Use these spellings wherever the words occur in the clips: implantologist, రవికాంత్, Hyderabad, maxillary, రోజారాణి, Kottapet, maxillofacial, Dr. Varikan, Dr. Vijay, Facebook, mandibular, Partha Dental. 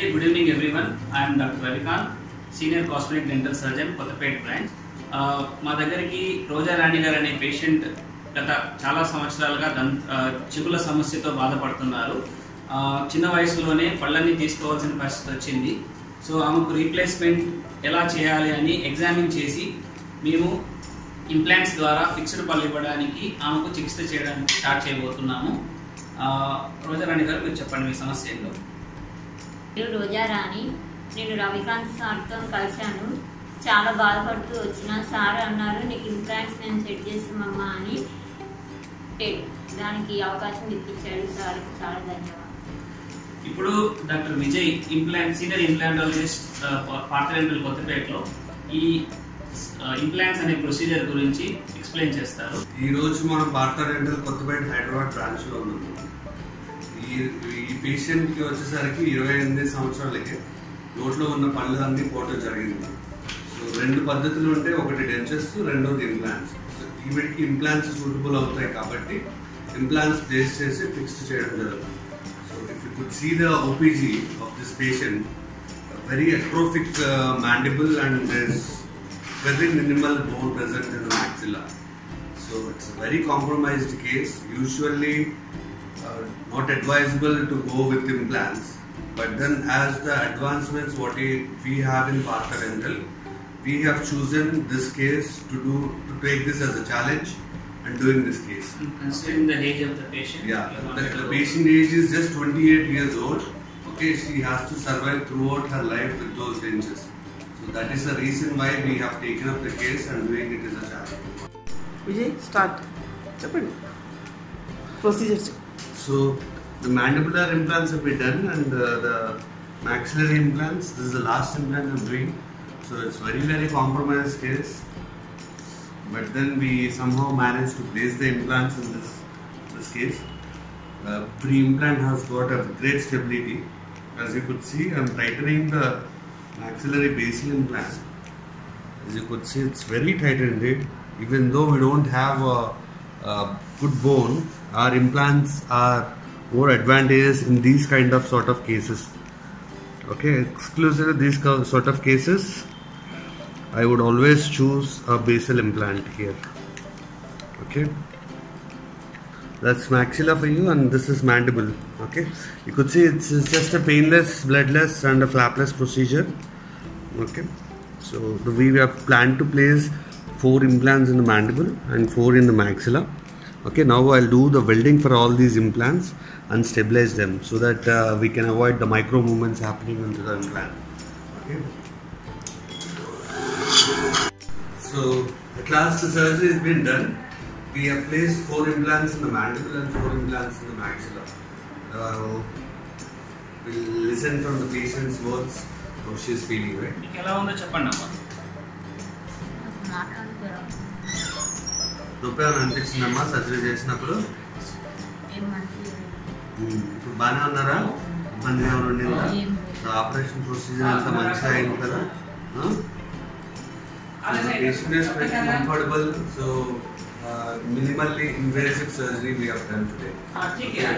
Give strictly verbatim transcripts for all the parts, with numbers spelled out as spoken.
Hey, good evening everyone. I am Doctor Varikan, Senior Cosmetic Dental Surgeon, Kottapet Branch. మా దగ్గరికి రోజారాణి గారు అనే patient గత చాలా సంవత్సరాలుగా చిగుల సమస్యతో బాధపడుతున్నారు. చిన్న వయసులోనే పళ్ళని తీసుకోవాల్సిన పరిస్థితి వచ్చింది. సో ఆమెకు రీప్లేస్మెంట్ ఎలా చేయాలి అని ఎగ్జామిన్ చేసి మేము ఇంప్లాంట్స్ ద్వారా ఫిక్స్డ్ పళ్ళు ఇవ్వడానికి ఆమెకు చికిత్స చేయడానికి స్టార్ట్ చేయబోతున్నాము. రోజారాణి గారు మీరు చెప్పండి మీ సమస్య ఏంటో. నేను రోజారాణి, నేను రవికాంత్ సార్తో కలిశాను. చాలా బాధపడుతూ వచ్చిన సార్ అన్నారు, నీకు ఇంప్లాంట్స్ నేను సెట్ చేసామమ్మా అని. దానికి అవకాశం ఇప్పించాడు సార్, చాలా ధన్యవాదాలు. ఇప్పుడు doctor Vijay implant senior implantologist Partha dental కొత్తపేటలో ఈ ఇంప్లాంట్స్ అనే ప్రొసీజర్ గురించి ఎక్స్ప్లెయిన్ చేస్తారు. ఈరోజు మనం పార్థ డెంటల్ కొత్తపేట హైదరాబాద్ బ్రాంచ్లో ఉన్నాము. ఈ ఈ పేషెంట్కి వచ్చేసరికి ఇరవై ఎనిమిది సంవత్సరాలకి నోట్లో ఉన్న పళ్ళు అన్నీ పోవటం జరిగింది. రెండు పద్ధతులు ఉంటాయి, ఒకటి డెంచర్స్, రెండోది ఇంప్లాంట్స్. ఈవిడికి ఇంప్లాంట్స్ సూటబుల్ అవుతాయి కాబట్టి ఇంప్లాంట్స్ ప్లేస్ చేసి ఫిక్స్డ్ చేయడం జరుగుతుంది. So if you could see the OPG of this patient, very atrophic mandible and there's very minimal bone present in the maxilla. So it's very compromised case. Usually not advisable to go with implants, but then as the advancements what we have in Partha dental, we have chosen this case to do to take this as a challenge and doing this case. Considering the age of the patient, yeah, the, the patient age is just twenty-eight years old. Okay, she has to survive throughout her life with those dentures. So that is the reason why we have taken up the case and doing it as a challenge. Vijay, start. Chappan. Procedures. So the mandibular implants have been done, and uh, the maxillary implants. This is the last implant I'm doing. So it's very very compromised case, but then we somehow managed to place the implants in this this case. Uh, pre-implant has got a great stability. As you could see, I'm tightening the maxillary basal implant. As you could see, it's very tightened it. Even though we don't have a, a good bone, our implants are more advantageous in these kind of sort of cases. Okay, exclusive to these sort of cases, I would always choose a basal implant here. Okay, that's maxilla for you, and this is mandible. Okay, you could see it's, it's just a painless, bloodless and a flapless procedure. Okay, so the way we have planned to place four implants in the mandible and four in the maxilla. Okay, now I'll do the welding for all these implants and stabilize them so that uh, we can avoid the micro movements happening into the implant. Okay. So at last the surgery has been done. We have placed four implants in the mandible and four implants in the maxilla. Uh, we'll listen from the patient's words how she is feeling, right? అనిపించిందమ్మా surgery చేసినప్పుడు? ఇప్పుడు బాగానే ఉన్నారా? ఇబ్బంది ఏమైనా ఉండిందా? Operation procedure అంతా మంచిగా అయింది కదా? Patient is very comfortable. So minimally invasive surgery we have done today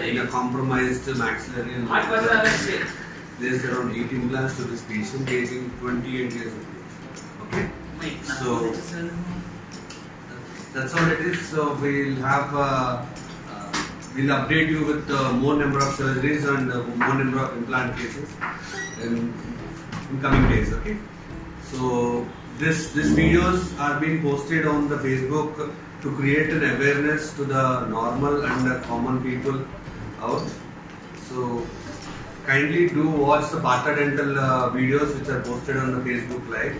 in a compromised maxillary and there is around eight implants to this patient aging twenty eight years. Okay, so that's all it is. So we'll have uh, uh, we'll update you with uh, more number of surgeries and uh, more number of implant cases in, in coming days. Okay, so this this videos are being posted on the Facebook to create an awareness to the normal and the common people out. So kindly do watch the Partha Dental uh, videos which are posted on the Facebook Live.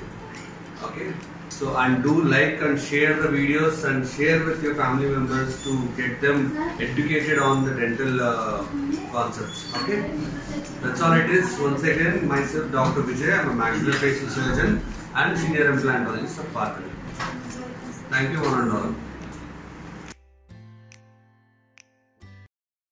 Okay, so and do like and share the videos and share with your family members to get them educated on the dental uh, concepts. Okay, that's all it is. Once again, myself Doctor Vijay, I'm a maxillofacial facial surgeon and senior implantologist of Partha. Thank you one and all.